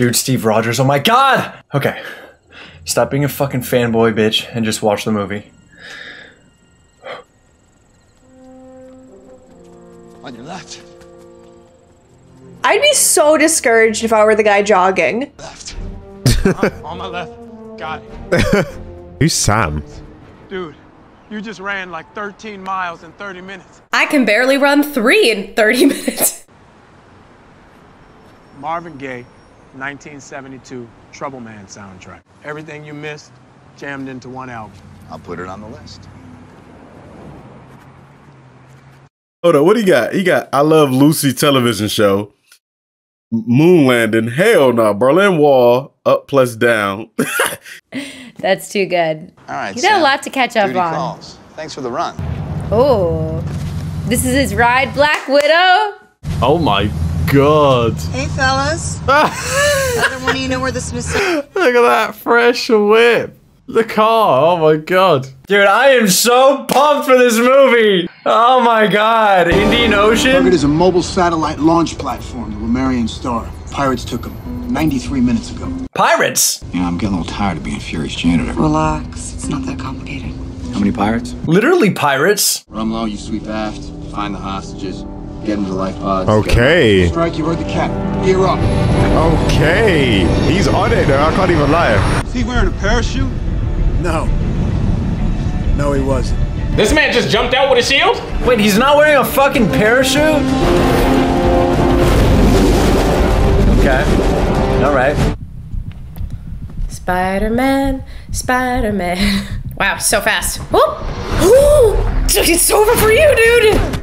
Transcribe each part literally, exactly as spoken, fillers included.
Dude, Steve Rogers, oh my god! Okay, stop being a fucking fanboy bitch and just watch the movie. On your left. I'd be so discouraged if I were the guy jogging. Left. On, on my left. Got it. Who's Sam? Dude, you just ran like thirteen miles in thirty minutes. I can barely run three in thirty minutes. Marvin Gaye, nineteen seventy-two Trouble Man soundtrack. Everything you missed, jammed into one album. I'll put it on the list. Hold on, what he got? He got I Love Lucy television show, moon landing, hell no, nah. Berlin Wall, up plus down. That's too good. All right, he's got a lot to catch up on. Calls. Thanks for the run. Oh, this is his ride, Black Widow. Oh my god. Hey fellas. Another one. You know where the Smithsonian. Look at that fresh whip. The car, oh my god. Dude, I am so pumped for this movie. Oh my god, Indian Ocean? Target is a mobile satellite launch platform, the Lemurian Star. Pirates took them ninety-three minutes ago. Pirates? You know, I'm getting a little tired of being Fury's janitor. Relax, it's not that complicated. How many pirates? Literally pirates. Rum low, you sweep aft, find the hostages, get them to the life pods. Okay. Strike, you heard the cap. Gear up. Okay, he's on it though, I can't even lie. Is he wearing a parachute? No. No, he wasn't. This man just jumped out with a shield? Wait, he's not wearing a fucking parachute? Okay. All right. Spider-Man, Spider-Man. Wow, so fast. Oh! Ooh! It's over for you, dude!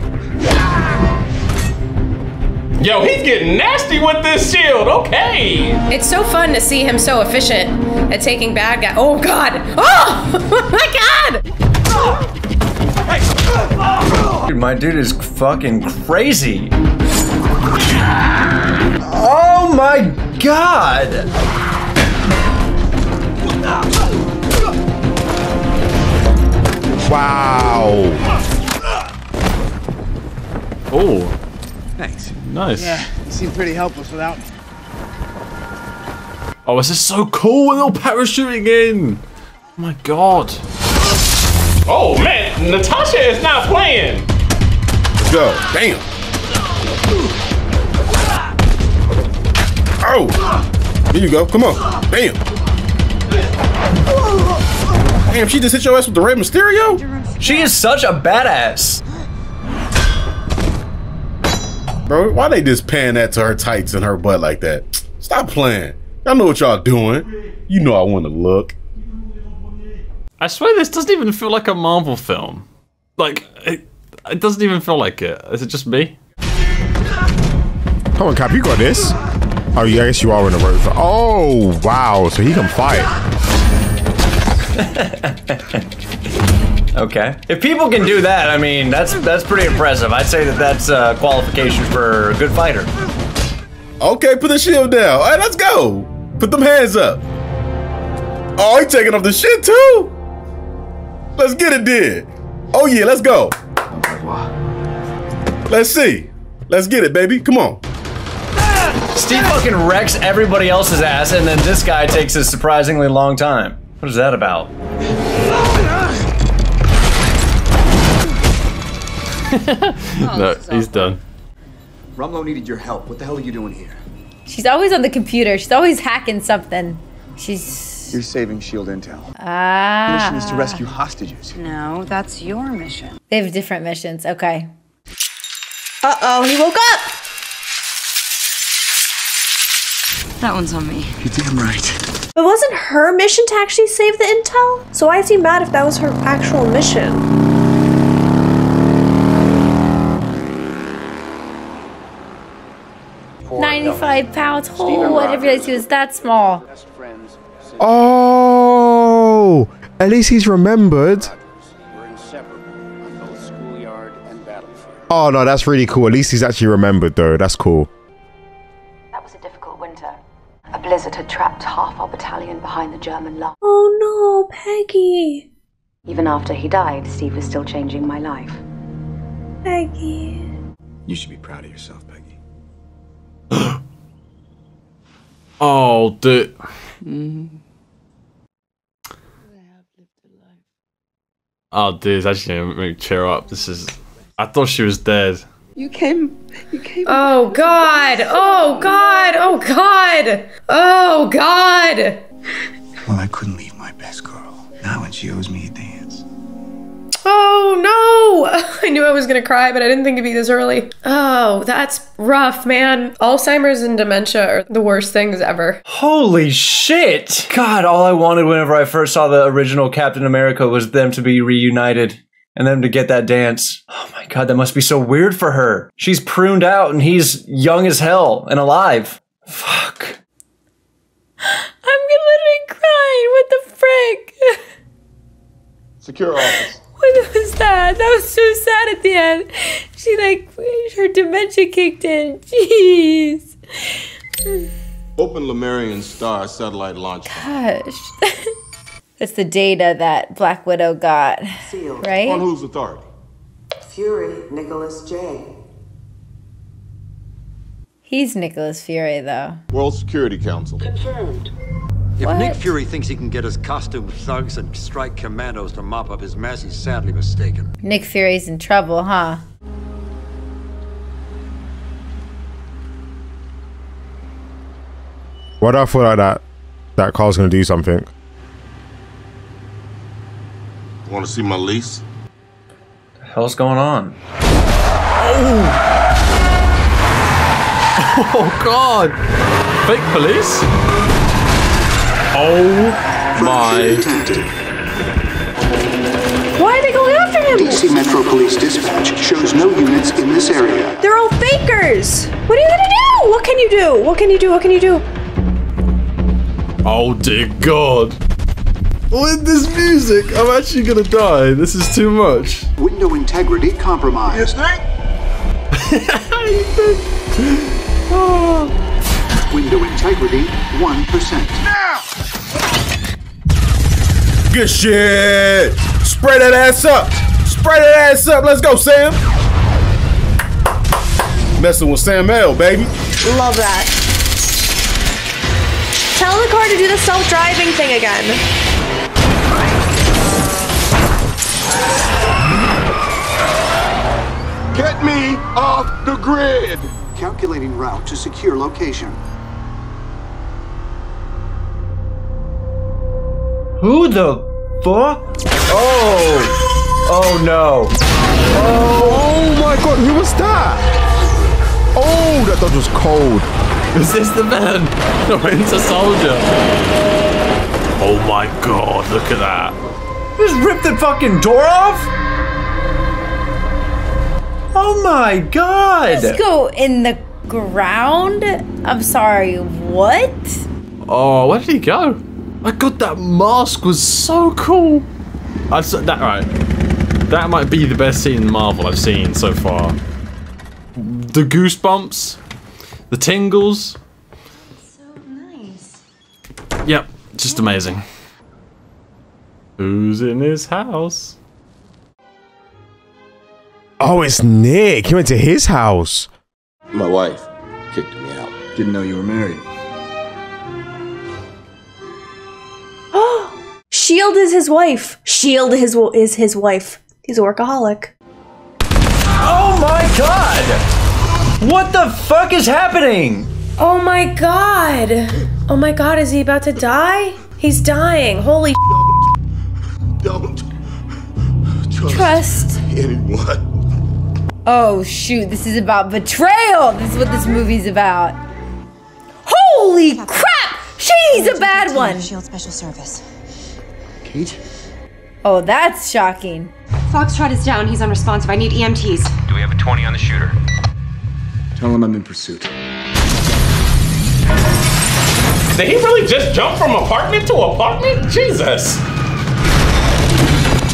Yo, he's getting nasty with this shield, okay! It's so fun to see him so efficient at taking bad guys. Oh, God! Oh! Oh, my God! Dude, my dude is fucking crazy. Oh my god! Wow. Oh. Thanks. Nice. Yeah, you seem pretty helpless without me. Oh, this is so cool when they're parachuting in. Oh my god. Oh man, Natasha is not playing. Let's go. Damn. Oh. Here you go. Come on. Damn. Damn, she just hit your ass with the Rey Mysterio? She is such a badass. Bro, why they just pan that to her tights and her butt like that? Stop playing. Y'all know what y'all doing. You know I want to look. I swear this doesn't even feel like a Marvel film. Like, it, it doesn't even feel like it. Is it just me? Come on, cop, you got this. Oh, yeah, I guess you are in a road. Oh, wow, so he can fight. Okay. If people can do that, I mean, that's that's pretty impressive. I'd say that that's uh, qualification for a good fighter. Okay, put the shield down. All right, let's go. Put them hands up. Oh, he's taking off the shit, too. Let's get it, then. Oh, yeah, let's go. Let's see. Let's get it, baby. Come on. Steve fucking wrecks everybody else's ass, and then this guy takes a surprisingly long time. What is that about? No, he's done. Rumlow needed your help. What the hell are you doing here? She's always on the computer. She's always hacking something. She's... You're saving S H I E L D intel. Ah. Your mission is to rescue hostages. No, that's your mission. They have different missions. Okay. Uh-oh, he woke up! That one's on me. You're damn right. But wasn't her mission to actually save the intel? So why is he mad if that was her actual mission? ninety-five pounds. Oh, I didn't realize he was that small. Oh, at least he's remembered. Oh no, that's really cool. At least he's actually remembered though. That's cool. That was a difficult winter. A blizzard had trapped half our battalion behind the German line. Oh no, Peggy. Even after he died, Steve was still changing my life. Peggy. You should be proud of yourself, Peggy. Oh, dude. Mm-hmm. Oh, dude, that actually made me cheer up. This is. I thought she was dead. You came. You came. Oh God! Oh God! Oh God! Oh God! Well, I couldn't leave my best girl. Now, when she owes me a dance. Oh no! I knew I was gonna cry, but I didn't think it'd be this early. Oh, that's rough, man. Alzheimer's and dementia are the worst things ever. Holy shit! God, all I wanted whenever I first saw the original Captain America was them to be reunited and them to get that dance. Oh my God, that must be so weird for her. She's pruned out and he's young as hell and alive. Fuck. I'm literally crying. What the frick? Secure office. What was that? That was so sad at the end. She, like, her dementia kicked in. Jeez. Open Lemurian Star satellite launch. Gosh. That's the data that Black Widow got. Sealed. Right? On whose authority? Fury, Nicholas J. He's Nicholas Fury, though. World Security Council. Confirmed. If what? Nick Fury thinks he can get his costume thugs and strike commandos to mop up his mess, he's sadly mistaken. Nick Fury's in trouble, huh? Why do I feel like that? That car's gonna do something. Wanna see my lease? What the hell's going on? Oh! Oh God! Fake police? Oh my. Why are they going after him? D C Metro Police Dispatch shows no units in this area. They're all fakers. What are you gonna do? What can you do? What can you do? What can you do? Oh dear God. With this music, I'm actually gonna die. This is too much. Window integrity compromised. Yes, Nick? Window integrity, one percent. Now! Good shit! Spray that ass up! Spray that ass up! Let's go, Sam! Messing with Sam L, baby. Love that. Tell the car to do the self-driving thing again. Get me off the grid! Calculating route to secure location. Who the fuck? Oh! Oh no! Oh, oh my God! Who was that? Oh, that dodge was cold. Is this the man? The Winter Soldier. Oh my God! Look at that! Just ripped the fucking door off. Oh my God! Let's go in the ground. I'm sorry. What? Oh, where did he go? My God, that mask was so cool. I said that right. That might be the best scene in Marvel I've seen so far. The goosebumps, the tingles. It's so nice. Yep, just yeah. Amazing. Who's in his house? Oh, it's Nick. He went to his house. My wife kicked me out. Didn't know you were married. S H I E L D is his wife. S H I E L D is his, is his wife. He's a workaholic. Oh my God! What the fuck is happening? Oh my God! Oh my God! Is he about to die? He's dying! Holy! Don't, don't trust, trust anyone. Oh shoot! This is about betrayal. This is what this movie's about. Holy crap! She's a bad one. S H I E L D Special Service. Kate? Oh, that's shocking. Foxtrot is down. He's unresponsive. I need E M Ts. Do we have a twenty on the shooter? Tell him I'm in pursuit. Did he really just jump from apartment to apartment? Jesus!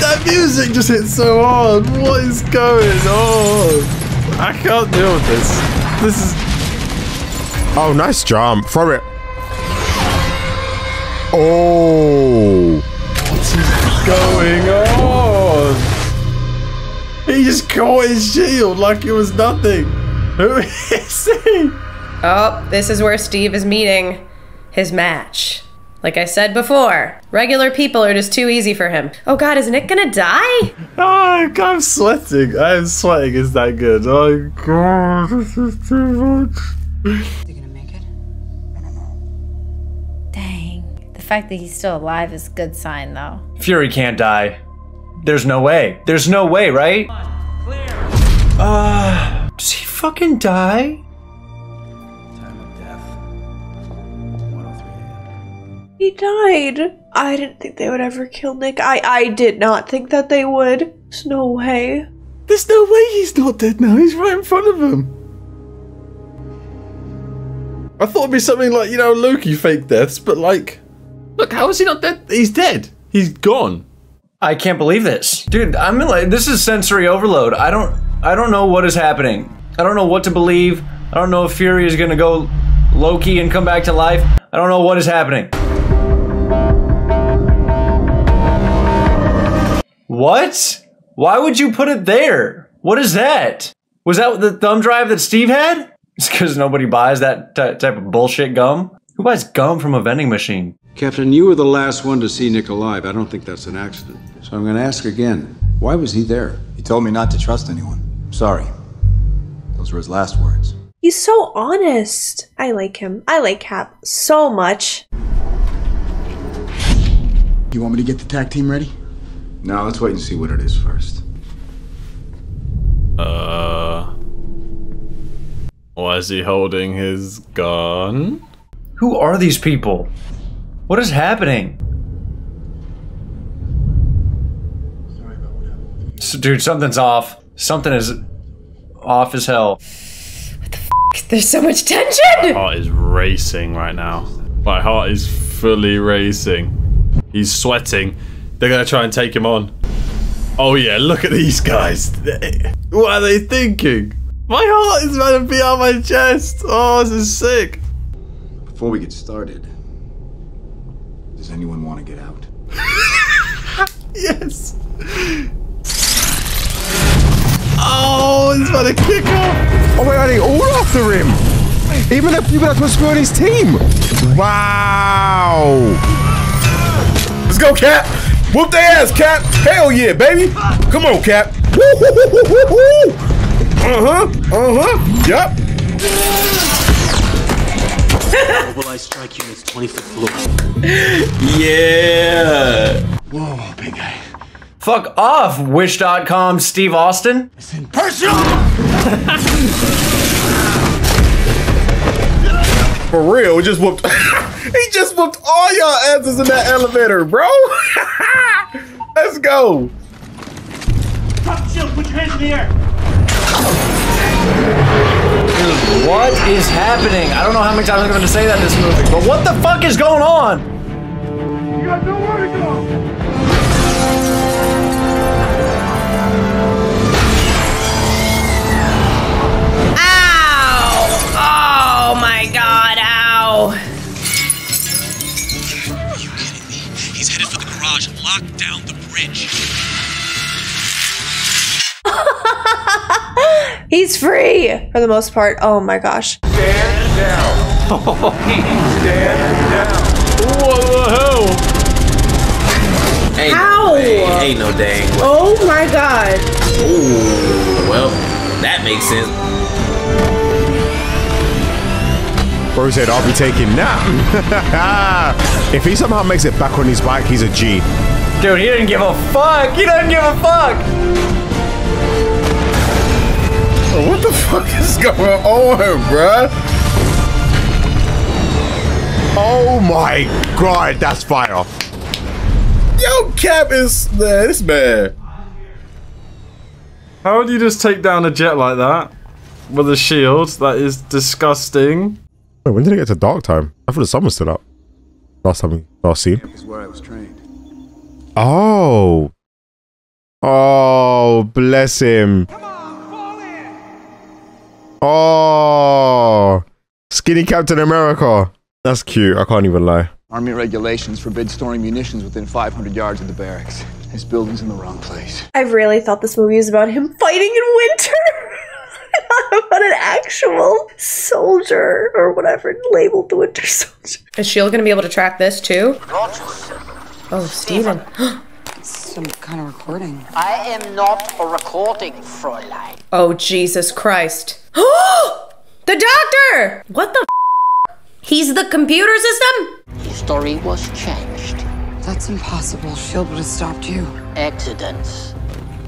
That music just hit so hard. What is going on? I can't deal with this. This is... Oh, nice jump. Throw it. Oh... What's going on? He just caught his shield like it was nothing. Who is he? Oh, this is where Steve is meeting his match. Like I said before, regular people are just too easy for him. Oh God, is Nick gonna die? Oh, I'm sweating. I'm sweating. It's that good. Oh God, this is too much. Is he gonna make it? I don't know. Dang. The fact that he's still alive is a good sign, though. Fury can't die. There's no way. There's no way, right? Clear. Uh, does he fucking die? He died. I didn't think they would ever kill Nick. I I did not think that they would. There's no way. There's no way he's not dead now. He's right in front of him. I thought it'd be something like, you know, Loki fake deaths, but like, look, how is he not dead? He's dead. He's gone. I can't believe this. Dude, I'm in like, this is sensory overload. I don't I don't know what is happening. I don't know what to believe. I don't know if Fury is gonna go Loki and come back to life. I don't know what is happening. What? Why would you put it there? What is that? Was that the thumb drive that Steve had? It's because nobody buys that type of bullshit gum. Who buys gum from a vending machine? Captain, you were the last one to see Nick alive. I don't think that's an accident. So I'm going to ask again, why was he there? He told me not to trust anyone. I'm sorry. Those were his last words. He's so honest. I like him. I like Cap so much. You want me to get the tag team ready? No, let's wait and see what it is first. Uh... Why is he holding his gun? Who are these people? What is happening? Sorry about what happened. So, dude, something's off. Something is off as hell. What the f***? There's so much tension! My heart is racing right now. My heart is fully racing. He's sweating. They're gonna try and take him on. Oh yeah, look at these guys. What are they thinking? My heart is about to be on my chest. Oh, this is sick. Before we get started, does anyone want to get out? Yes. Oh, it's about to kick off. Oh, wait, are they all after him? Even the people that were screwing his team. Wow. Let's go, Cap. Whoop their ass, Cap! Hell yeah, baby! Come on, Cap! Woo-hoo-hoo-hoo-hoo-hoo! Uh-huh, uh-huh, yup! Will I strike you as twenty-fifth floor? Yeah! Whoa, big guy. Fuck off, Wish dot com Steve Austin! It's impersonal! For real, we just whooped- He just whooped all y'all asses in that elevator, bro! Let's go! Drop the shield, put your hands in the air! Dude, what is happening? I don't know how many times I'm going to say that in this movie, but what the fuck is going on? You got nowhere to go! Ow! Oh my God, ow! Lock down the bridge. He's free for the most part. Oh my gosh. Stand down. Oh, stand down. What the hell? Ain't Ow. No dang, ain't no dang. Way. Oh my God. Ooh, well, that makes sense. Bro said, I'll be taking now. If he somehow makes it back on his bike, he's a G. Dude, he didn't give a fuck. He didn't give a fuck. Oh, what the fuck is going on, bruh? Oh my God, that's fire. Yo, Cap is this man. How would you just take down a jet like that with a shield? That is disgusting. Wait, when did it get to dark time? I thought the sun was still up. Last time, last scene. Is where I was trained. Oh, oh, bless him. Come on, fall in. Oh, skinny Captain America. That's cute. I can't even lie. Army regulations forbid storing munitions within five hundred yards of the barracks. This building's in the wrong place. I really thought this movie was about him fighting in winter. about an actual soldier or whatever labeled the Winter Soldier. Is S H I E L D gonna be able to track this too? Rogers. Oh, Steven. Some kind of recording. I am not recording, Fräulein. Oh, Jesus Christ. The doctor! What the f? He's the computer system? His story was changed. That's impossible. S H I E L D would have stopped you. Accidents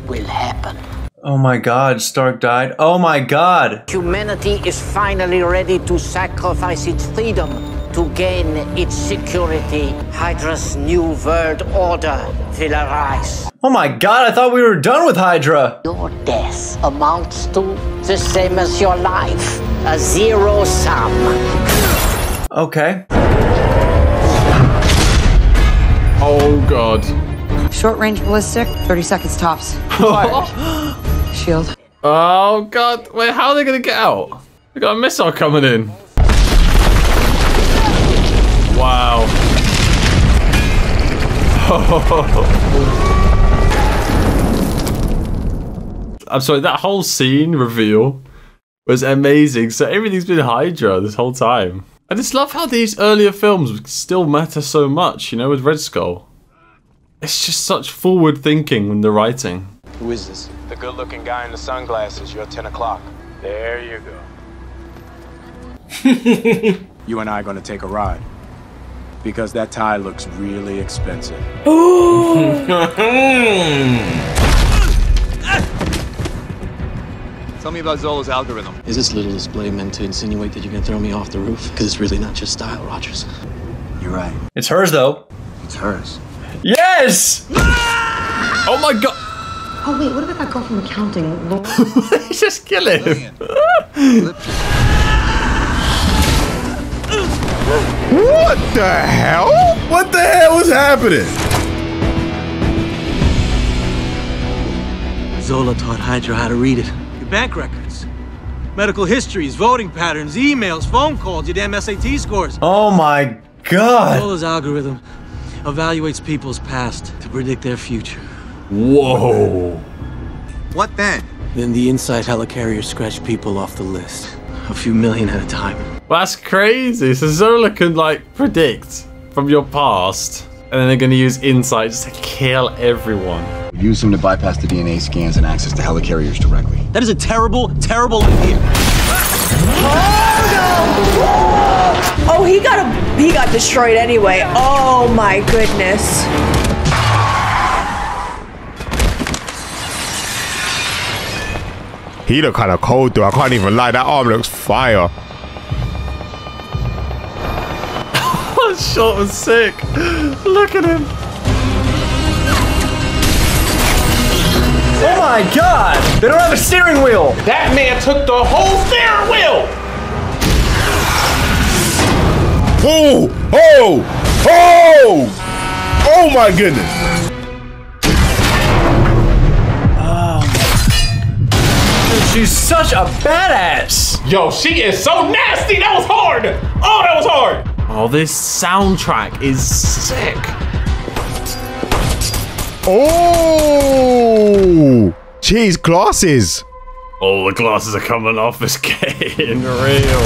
will happen. Oh my God, Stark died. Oh my God! Humanity is finally ready to sacrifice its freedom to gain its security. Hydra's new world order will arise. Oh my God, I thought we were done with Hydra! Your death amounts to the same as your life. A zero sum. Okay. Oh God. Short range ballistic, thirty seconds tops. S H I E L D. Oh God, wait, how are they gonna get out? We got a missile coming in. Wow. I'm sorry, that whole scene reveal was amazing. So everything's been Hydra this whole time. I just love how these earlier films still matter so much, you know, with Red Skull. It's just such forward thinking when they're writing. Who is this? The good looking guy in the sunglasses, you're ten o'clock. There you go. You and I are gonna take a ride. Because that tie looks really expensive. Ooh! Tell me about Zola's algorithm. Is this little display meant to insinuate that you're gonna throw me off the roof? Because it's really not your style, Rogers. You're right. It's hers though. It's hers. Yes! Oh my God! Oh wait, what about that girl from accounting? Just kill him. What the hell? What the hell is happening? Zola taught Hydra how to read it. Your bank records, medical histories, voting patterns, emails, phone calls, your damn S A T scores. Oh my God! Zola's algorithm evaluates people's past to predict their future. Whoa. What then? Then the inside helicarrier scratched people off the list. A few million at a time. Well, that's crazy. So Zola can like predict from your past and then they're gonna use insight just to kill everyone. Use them to bypass the D N A scans and access to helicarriers directly. That is a terrible, terrible idea. Oh no! Oh, he got a, he got destroyed anyway. Oh my goodness. He look kind of cold though. I can't even lie. That arm looks fire. That shot was sick. Look at him. Oh my God! They don't have a steering wheel! That man took the whole steering wheel! Oh! Oh! Oh! Oh my goodness! Oh. She's such a badass! Yo, she is so nasty! That was hard! Oh, that was hard! Oh, this soundtrack is sick. Oh, jeez, glasses. All the glasses are coming off. It's getting real.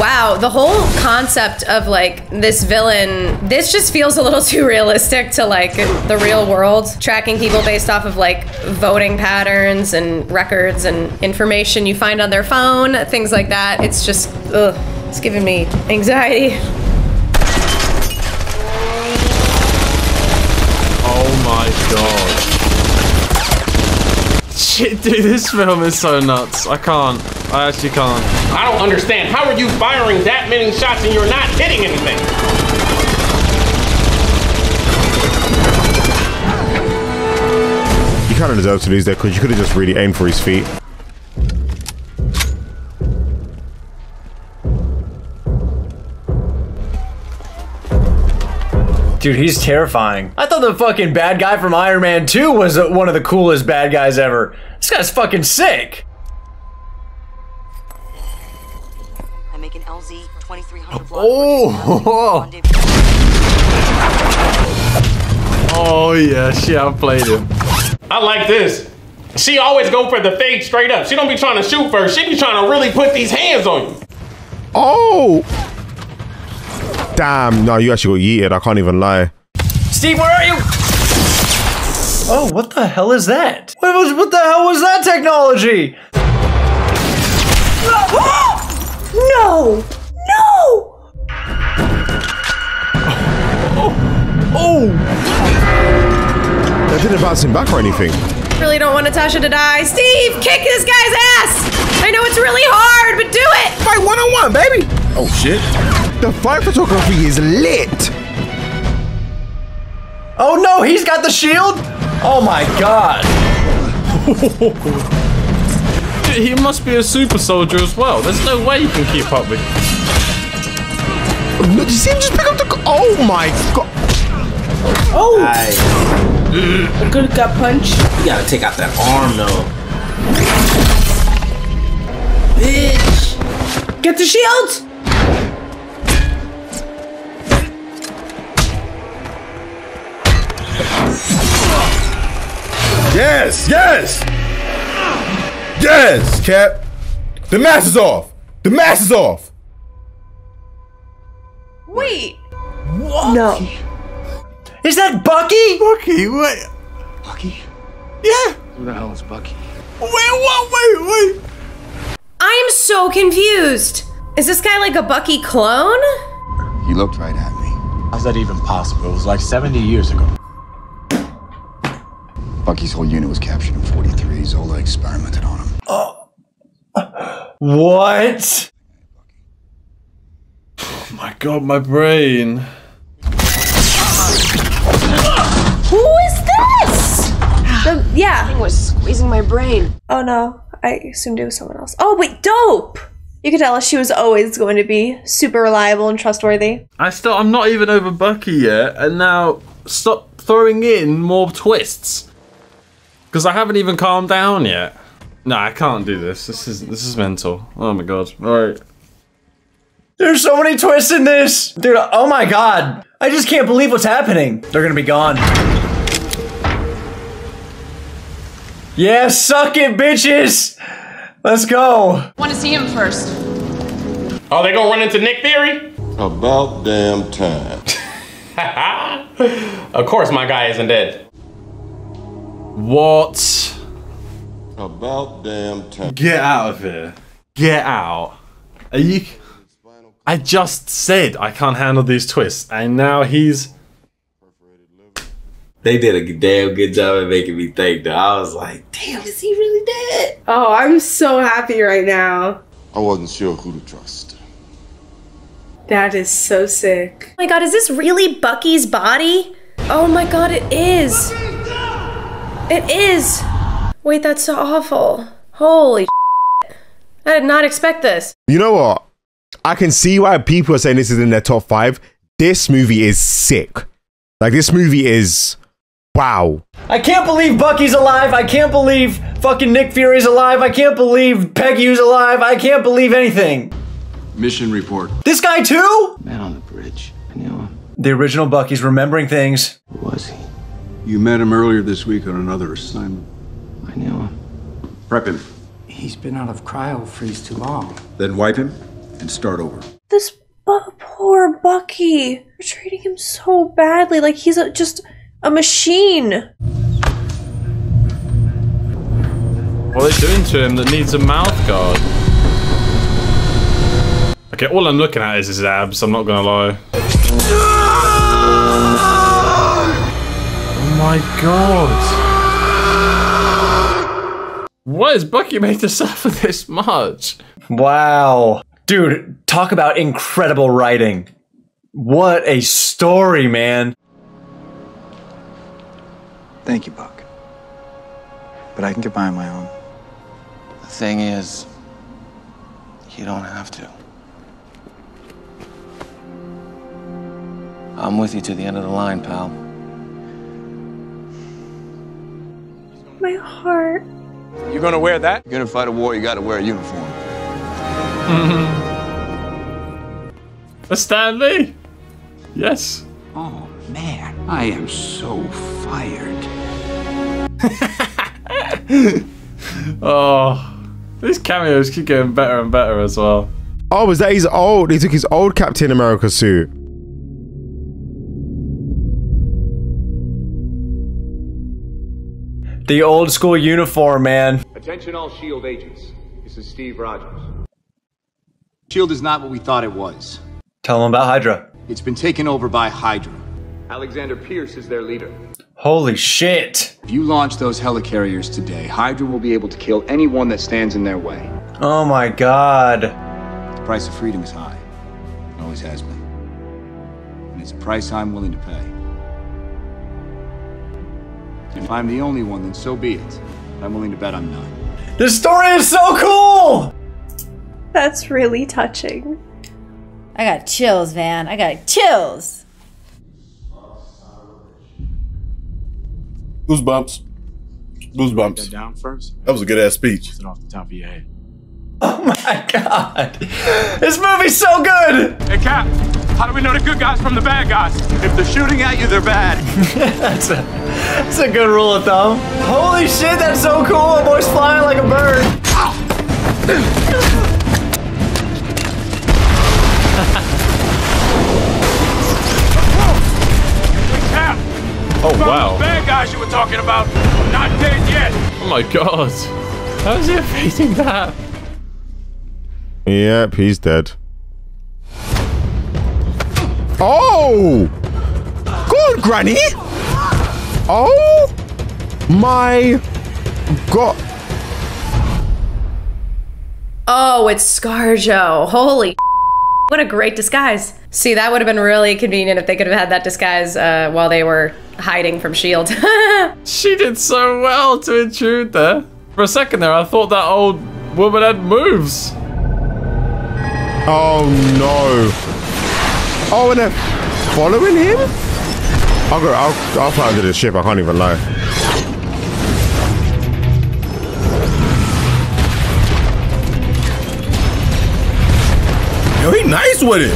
Wow, the whole concept of like this villain, this just feels a little too realistic to like the real world. Tracking people based off of like voting patterns and records and information you find on their phone, things like that. It's just, ugh, it's giving me anxiety. My God. Shit, dude, this film is so nuts. I can't. I actually can't. I don't understand. How are you firing that many shots and you're not hitting anything? You kind of deserve to lose there because you could have just really aimed for his feet. Dude, he's terrifying. I thought the fucking bad guy from Iron Man two was one of the coolest bad guys ever. This guy's fucking sick. I make an L Z twenty-three hundred. Oh! Oh yeah, shit, I played him. I like this. She always go for the fade straight up. She don't be trying to shoot first. She be trying to really put these hands on you. Oh. Damn, no, you actually got yeeted. I can't even lie. Steve, where are you? Oh, what the hell is that? What, was, what the hell was that technology? No! No! Oh. Oh! That didn't bounce him back or anything. Really don't want Natasha to die. Steve, kick this guy's ass! I know it's really hard, but do it! Fight one-on-one, baby! Oh, shit. The fight photography is lit! Oh, no, he's got the shield? Oh, my God. He must be a super soldier as well. There's no way you can keep up with him. Did you see him just pick up the... Oh, my God. Oh. I... A good gut punch. You gotta take out that arm though. Bitch! Get the shields! Yes! Yes! Yes, Cap! The mask is off! The mask is off! Wait! What? No. Is that Bucky? Bucky, what? Bucky? Yeah. Who the hell is Bucky? Wait, what? Wait, wait. I am so confused. Is this guy like a Bucky clone? He looked right at me. How's that even possible? It was like seventy years ago. Bucky's whole unit was captured in forty-three. Zola experimented on him. Oh. What? Oh my God, my brain. Who is this? The, yeah. That thing was squeezing my brain. Oh no, I assumed it was someone else. Oh wait, dope! You could tell us she was always going to be super reliable and trustworthy. I still, I'm not even over Bucky yet, and now stop throwing in more twists. Because I haven't even calmed down yet. No, I can't do this. This is, this is mental. Oh my God, all right. There's so many twists in this! Dude, oh my God. I just can't believe what's happening. They're gonna be gone. Yeah, suck it, bitches! Let's go. Wanna see him first. Oh, they gonna run into Nick Fury? About damn time. Of course my guy isn't dead. What? About damn time. Get out of here. Get out. Are you... I just said I can't handle these twists, and now he's... They did a damn good job at making me think that. I was like, damn, is he really dead? Oh, I'm so happy right now. I wasn't sure who to trust. That is so sick. Oh my God, is this really Bucky's body? Oh my God, it is. It is. Wait, that's so awful. Holy shit. I did not expect this. You know what? I can see why people are saying this is in their top five. This movie is sick. Like, this movie is... Wow. I can't believe Bucky's alive. I can't believe fucking Nick Fury's alive. I can't believe Peggy's alive. I can't believe anything. Mission report. This guy too? Man on the bridge. I knew him. The original Bucky's remembering things. Who was he? You met him earlier this week on another assignment. I knew him. Prep him. He's been out of cryo freeze too long. Then wipe him. And start over. This bu poor Bucky. We're treating him so badly, like he's a, just a machine. What are they doing to him that needs a mouth guard? Okay, all I'm looking at is his abs, I'm not gonna lie. Oh my God. Why is Bucky made to suffer this much? Wow. Dude, talk about incredible writing. What a story, man. Thank you, Buck. But I can get by on my own. The thing is, you don't have to. I'm with you to the end of the line, pal. My heart. You're gonna wear that? You're gonna fight a war, you gotta wear a uniform. A Stanley? Yes. Oh man, I am so fired. Oh, these cameos keep getting better and better as well. Oh, was that his old? He took his old Captain America suit. The old school uniform, man. Attention all S H I E L D agents. This is Steve Rogers. S H I E L D is not what we thought it was. Tell them about Hydra. It's been taken over by Hydra. Alexander Pierce is their leader. Holy shit. If you launch those helicarriers today, Hydra will be able to kill anyone that stands in their way. Oh my god. The price of freedom is high. It always has been. And it's a price I'm willing to pay. If I'm the only one, then so be it. I'm willing to bet I'm not. This story is so cool! That's really touching. I got chills, man. I got chills. Goosebumps. Goosebumps. That down first? That was a good-ass speech. It's off the top of your head. Oh my god! This movie's so good! Hey, Cap, how do we know the good guys from the bad guys? If they're shooting at you, they're bad. that's, a, that's a good rule of thumb. Holy shit, that's so cool! A boy's flying like a bird. Hey, Cap! Oh, from wow. The bad guys you were talking about, I'm not dead yet! Oh my god. How is he facing that? Yep, he's dead. Oh! Good, Granny! Oh! My... God. Oh, it's Scarjo. Holy what a great disguise. See, that would have been really convenient if they could have had that disguise uh, while they were hiding from S H I E L D She did so well to intrude there. For a second there, I thought that old woman had moves. Oh no! Oh, and they're following him? I'll go. I'll. I'll fly under this ship. I can't even lie. Yo, he nice with it.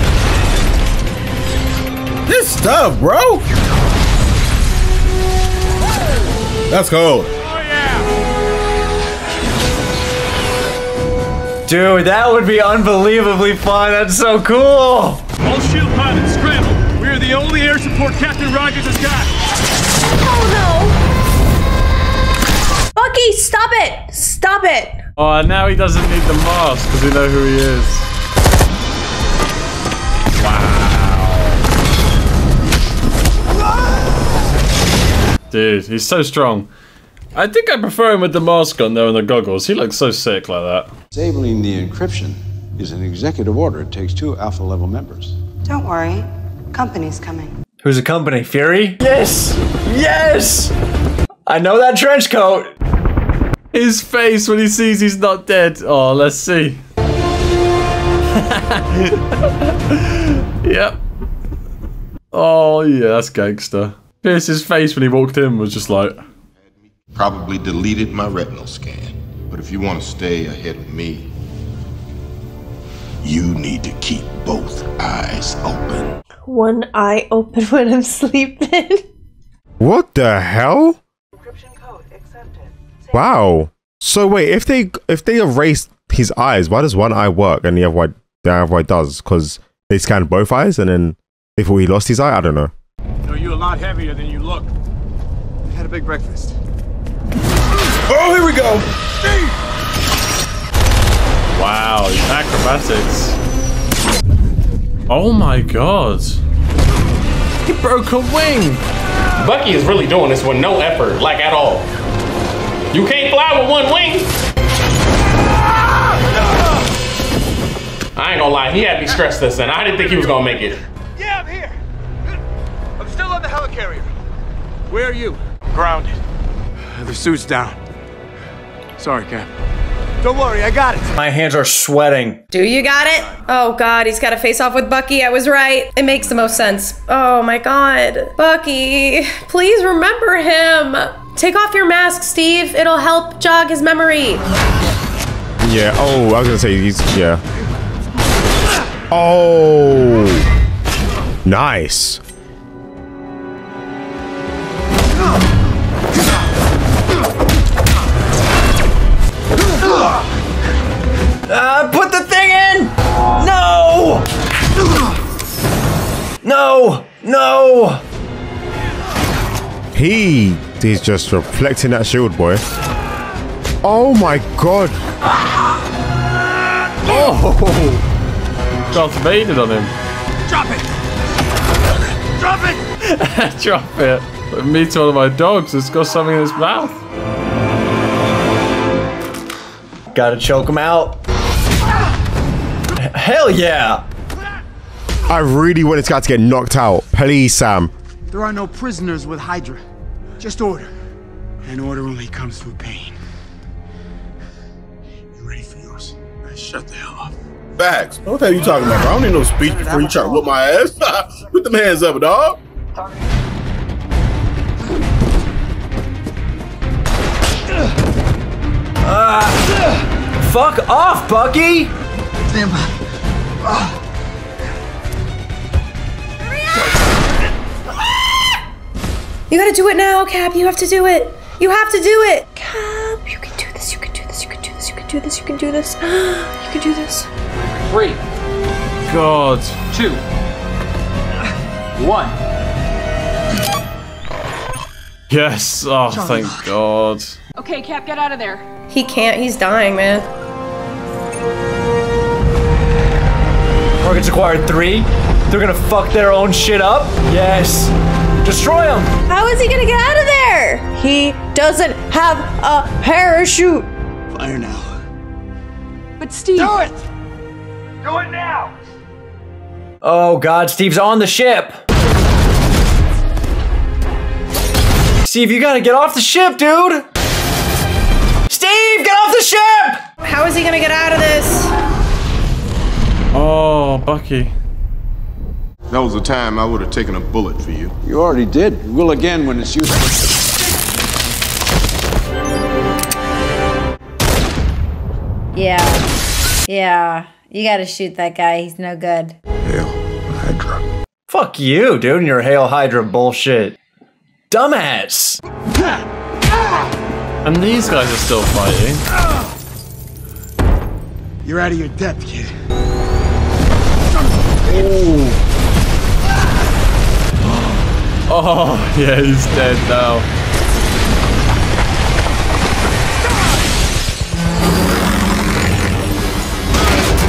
This stuff, bro. That's cold. Dude, that would be unbelievably fun. That's so cool. All S H I E L D pilots, scramble. We are the only air support Captain Rogers has got. Oh no! Bucky, stop it! Stop it! Oh, and now he doesn't need the mask because we know who he is. Wow. Dude, he's so strong. I think I prefer him with the mask on though and the goggles. He looks so sick like that. Disabling the encryption is an executive order. It takes two alpha level members. Don't worry. Company's coming. Who's the company? Fury? Yes! Yes! I know that trench coat! His face when he sees he's not dead. Oh, let's see. Yep. Oh yeah, that's gangster. Pierce's face when he walked in was just like... Probably deleted my retinal scan. But if you want to stay ahead of me, you need to keep both eyes open. One eye open when I'm sleeping. What the hell? Encryption code accepted. Wow. So wait, if they if they erase his eyes, why does one eye work and the other eye, the other eye does? Because they scanned both eyes and then if he lost his eye, I don't know. No, you're a lot heavier than you look. I had a big breakfast. Oh, here we go! Wow, these acrobatics. Oh my god. He broke a wing! Bucky is really doing this with no effort, like at all. You can't fly with one wing! I ain't gonna lie, he had me stressed this and I didn't think he was gonna make it. Yeah, I'm here. I'm still on the helicarrier. Where are you? Grounded. The suit's down. Sorry, Cap. Don't worry, I got it. My hands are sweating. Do you got it? Oh god, he's got to face off with Bucky. I was right. It makes the most sense. Oh my god. Bucky, please remember him. Take off your mask, Steve. It'll help jog his memory. Yeah, oh, I was gonna say he's, yeah. Oh. Nice. He's just reflecting that shield, boy. Oh my god! Oh! Darth Vader on him. Drop it! Drop it! Drop it! Put meat to one of my dogs. It's got something in its mouth. Gotta choke him out. Hell yeah! I really want this guy to get knocked out. Please, Sam. There are no prisoners with Hydra. Just order. And order only comes through pain. You ready for yours? Shut the hell up. Facts. What the hell are you talking about, bro? I don't need no speech before you try to whip my ass. Put them hands up, dog. Uh, fuck off, Bucky! Stand by. Uh. You gotta do it now, Cap. You have to do it. You have to do it. Cap, you can do this. You can do this. You can do this. You can do this. You can do this. You can do this. Three. God. Two. One. Yes. Oh, thank God. Okay, Cap, get out of there. He can't. He's dying, man. Targets acquired three. They're gonna fuck their own shit up. Yes. Destroy him! How is he gonna get out of there? He doesn't have a parachute! Fire now. But Steve... Do it! Do it now! Oh god, Steve's on the ship! Steve, you gotta get off the ship, dude! Steve, get off the ship! How is he gonna get out of this? Oh, Bucky. That was a time I would have taken a bullet for you. You already did. You will again when it's useful. Yeah. Yeah. You gotta shoot that guy. He's no good. Hail Hydra. Fuck you, dude, and your Hail Hydra bullshit. Dumbass! And these guys are still fighting. You're out of your depth, kid. Ooh. Oh, yeah, he's dead now.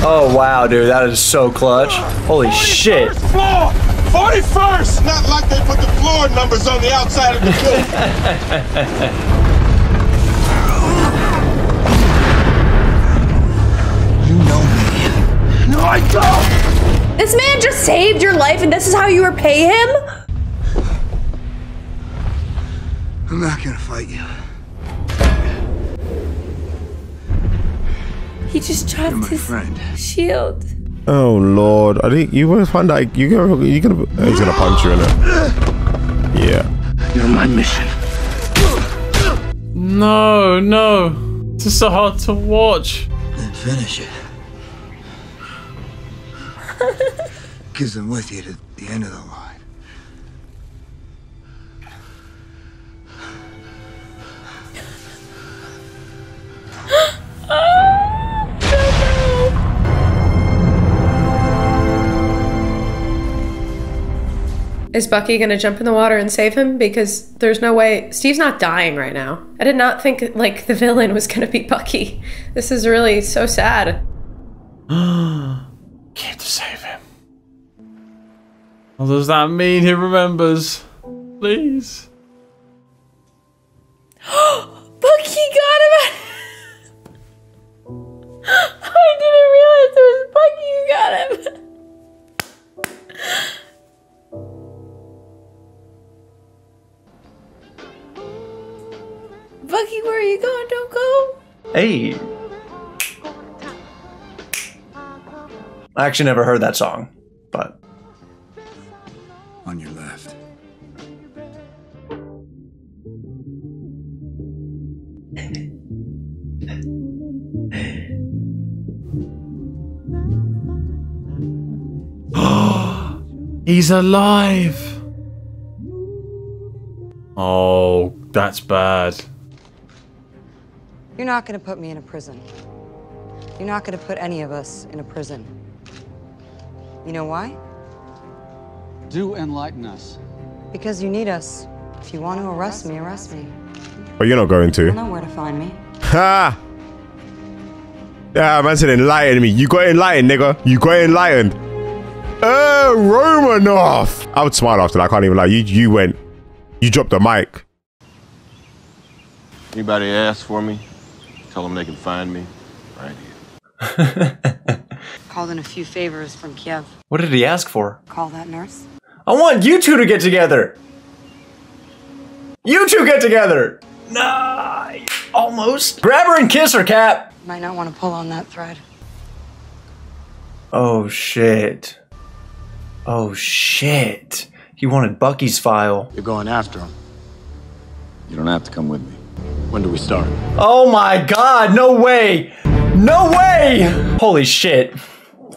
Oh, wow, dude, that is so clutch. Holy forty-first shit. Floor. forty-first! Not like they put the floor numbers on the outside of the building. You know me. No, I don't! This man just saved your life and this is how you repay him? I'm not gonna fight you. He just dropped my his friend. shield. Oh lord! I think you will find out. You gonna? You gonna? Uh, he's gonna punch you in it. Yeah. You're my mission. No, no. This is so hard to watch. Then finish it. Because I'm with you to the end of the line. Is Bucky gonna jump in the water and save him? Because there's no way. Steve's not dying right now. I did not think like the villain was gonna be Bucky. This is really so sad. Came to save him. Well, does that mean he remembers? Please. Bucky got him! I didn't realize it was Bucky who got him. Bucky, where are you going? Don't go. Hey. I actually never heard that song, but. On your left. He's alive. Oh, that's bad. You're not going to put me in a prison. You're not going to put any of us in a prison. You know why? Do enlighten us. Because you need us. If you want to arrest me, arrest me. But you're not going to. You know where to find me. Ha! Yeah, man said enlighten me. You got enlightened, nigga. You got enlightened. Uh, Romanoff. I would smile after that. I can't even lie. You, you went. You dropped the mic. Anybody ask for me? Tell them they can find me right here. Called in a few favors from Kiev. What did he ask for? Call that nurse. I want you two to get together. You two get together. Nah, almost. Grab her and kiss her, Cap. Might not want to pull on that thread. Oh shit. Oh shit. He wanted Bucky's file. You're going after him. You don't have to come with me. When do we start? Oh my god, no way! No way! Holy shit.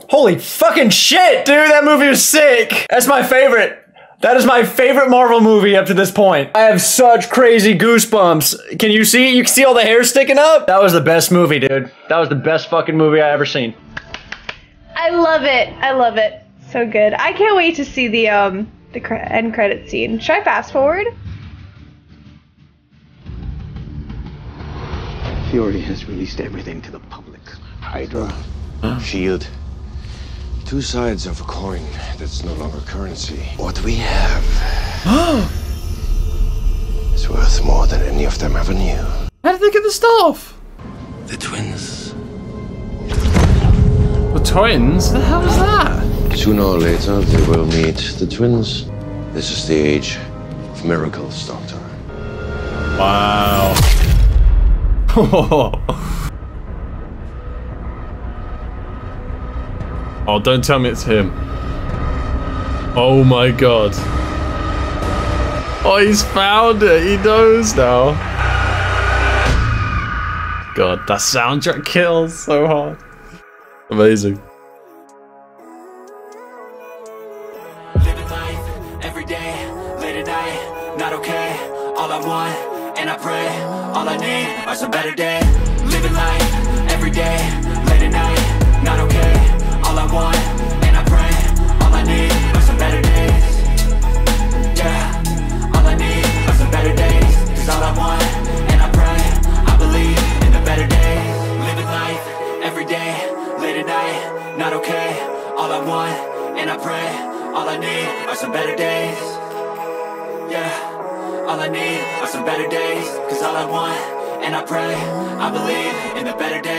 Holy fucking shit, dude, that movie was sick! That's my favorite. That is my favorite Marvel movie up to this point. I have such crazy goosebumps. Can you see? You can see all the hair sticking up? That was the best movie, dude. That was the best fucking movie I ever seen. I love it. I love it. So good. I can't wait to see the um the cre end credit scene. Should I fast forward? Fury has released everything to the public. Hydra, huh? S H I E L D Two sides of a coin that's no longer currency. What we have is worth more than any of them ever knew. How did they get the stuff? The twins. The twins? The hell is that? Sooner or later, they will meet the twins. This is the age of miracles, Doctor. Wow. Oh, don't tell me it's him. Oh my god. Oh, he's found it. He knows now. God, that soundtrack kills so hard. Amazing. Living life every day, late at night, not okay. All I want, and I pray, all I need are some better days. Living life every day, late at night, not okay. All I want, and I pray, all I need are some better days. Yeah, all I need are some better days. 'Cause all I want, and I pray, I believe in the better days. Living life, every day, late at night, not okay. All I want, and I pray, all I need are some better days. Yeah, all I need are some better days. 'Cause all I want, and I pray, I believe in the better days.